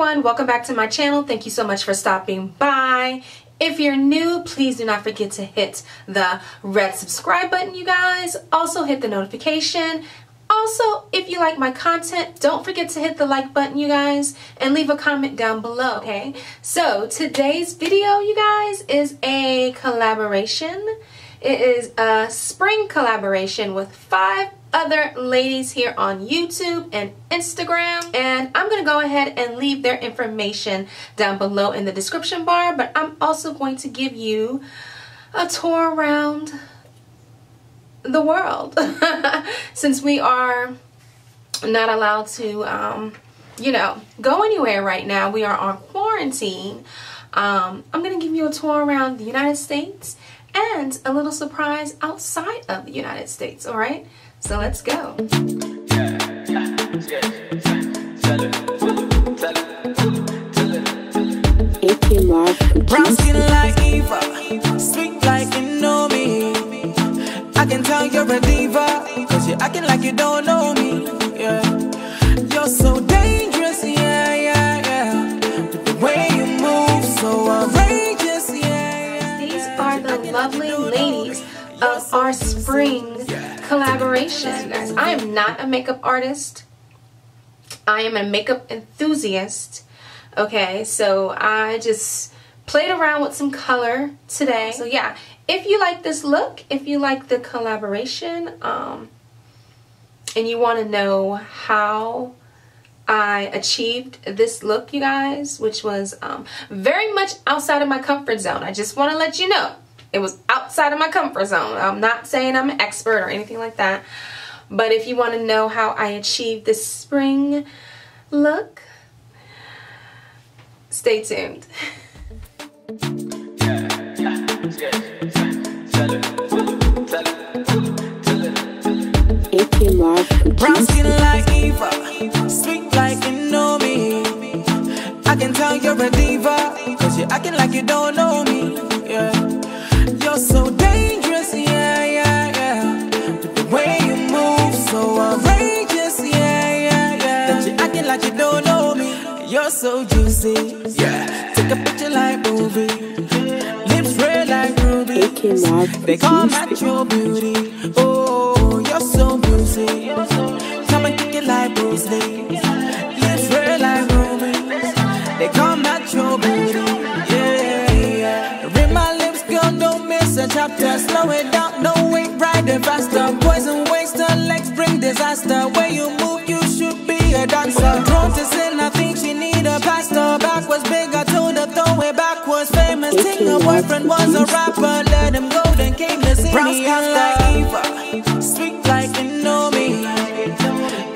everyone, welcome back to my channel. Thank you so much for stopping by. If you're new, please do not forget to hit the red subscribe button, you guys. Also hit the notification. Also, if you like my content, don't forget to hit the like button, you guys, and leave a comment down below, okay? So today's video, you guys, is a collaboration. It is a spring collaboration with 5 other ladies here on YouTube and Instagram, and I'm gonna go ahead and leave their information down below in the description bar, but I'm also going to give you a tour around the world since we are not allowed to you know, go anywhere right now. We are on quarantine. I'm gonna give you a tour around the United States and a little surprise outside of the United States. All right, so let's go. Brown skin like Eva, sweet like you know me. I can tell you're a diva, cause you're acting like you don't know me. Yeah, you're so dangerous, yeah, yeah, yeah. The way you move, so outrageous, yeah, yeah. These are the lovely ladies of our spring collaboration. Guys, I am not a makeup artist. I am a makeup enthusiast. Okay, so I just played around with some color today. So yeah, if you like this look, if you like the collaboration, and you want to know how I achieved this look, you guys, which was very much outside of my comfort zone. I just want to let you know. It was outside of my comfort zone. I'm not saying I'm an expert or anything like that. But if you want to know how I achieved this spring look, stay tuned. Brown skin like Eva, sweet like you know me. I can tell you're a diva, cause you're acting like you don't know me. Yeah, so dangerous, yeah, yeah, yeah. The way you move, so outrageous, yeah, yeah, yeah. That you acting like you don't know me. You're so juicy, yeah. Take a picture like movie. Lips red like ruby. They call natural beauty. Oh, you're so beauty. Come and kick it like Bruce Lee. Lips red like ruby. They call natural beauty. Chapter, slow it down, no way, ride it faster. Poison waster, legs bring disaster. Where you move, you should be a dancer. Prone to sin, I think she need a pastor. Backwards big, I told her throw it backwards. Famous thing, her boyfriend was a rapper. Let him go, then came to see me after. Like Eva, sweet like you know me.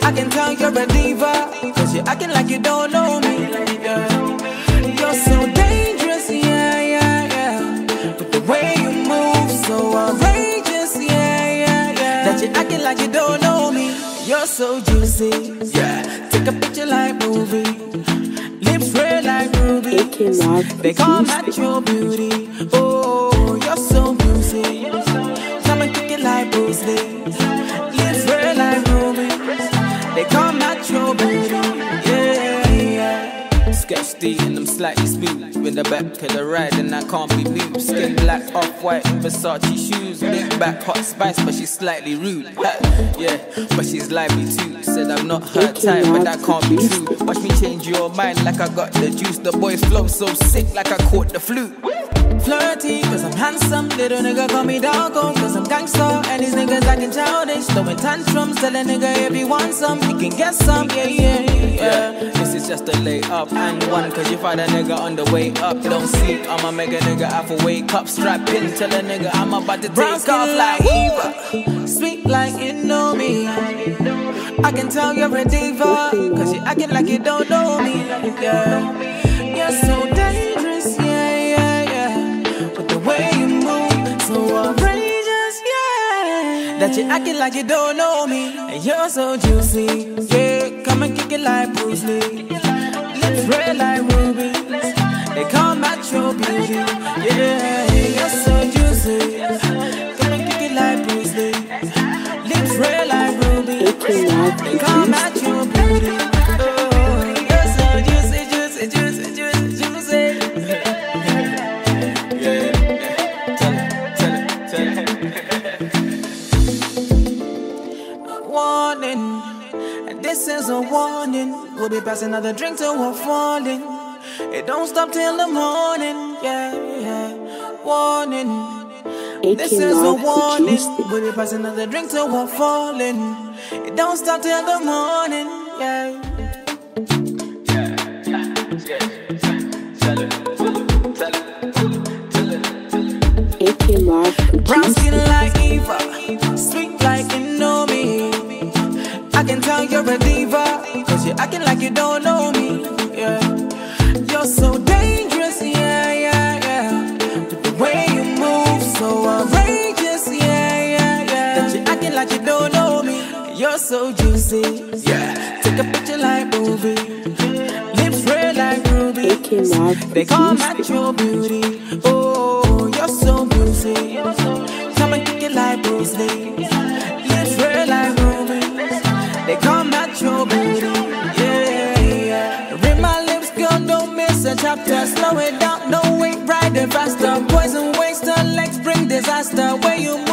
I can tell you're a diva, cause you're acting like you don't know me. You're so dangerous, yeah, yeah, yeah. But the way you so outrageous, yeah, yeah, yeah. That you acting like you don't know me. You're so juicy, yeah. Take a picture like movie. Lips red like ruby. They call natural beauty. Oh, you're so juicy. Come and kick it like Bruce Lee. Lips red like ruby. They call natural beauty. Sketchy and I'm slightly smooth. With the back of the ride and I can't be moved. Skin black, off-white, Versace shoes. Big back, hot spice, but she's slightly rude. Yeah, but she's lively too. Said I'm not her type, but that can't be true. Watch me change your mind like I got the juice. The boys flow so sick like I caught the flu. Flirty, cause I'm handsome. Little nigga call me doggo, cause I'm gangster. And these niggas acting childish, throwing tantrums. Tell a nigga if he wants some, he can get some. Yeah, yeah, yeah. This is just a lay up and one, cause you find a nigga on the way up. Don't sleep, I'ma make a nigga half a wake up. Strap in, tell a nigga I'm about to take off like Eva. Sweet like you know me. I can tell you're a diva, cause you're acting like you don't know me. Yeah, you're so dangerous, yeah, yeah, yeah. But the way you move, so outrageous, yeah. That you're acting like you don't know me. And you're so juicy, yeah. Come and kick it like Bruce Lee. Red like rubies, they call natural beauty. Yeah, you're so juicy. Gonna kick it like Bruce Lee. Lips red like rubies, they call natural beauty. Oh, you're so juicy, juicy. warning, and this is a warning. We'll be passing another drink till we're falling. It don't stop till the morning, yeah, yeah. Warning. This is a warning. We'll be passing another drink till we're falling. It don't stop till the morning. Yeah. Brown skin like Eva, sweet like Inomi. I can tell you're a diva, 'cause you're acting like you don't know me. Yeah. You're so dangerous, yeah, yeah, yeah. With the way you move, so outrageous, yeah, yeah, yeah. That you're acting like you don't know me. You're so juicy, yeah. Take a picture like movie, lips red like ruby. They call natural beauty. Oh, you're so beauty. Come and kick it like Bruce Lee, lips red like ruby. They call natural beauty. Chapter, slow it down, no way, ride it faster. Poison waster, legs bring disaster. Where you move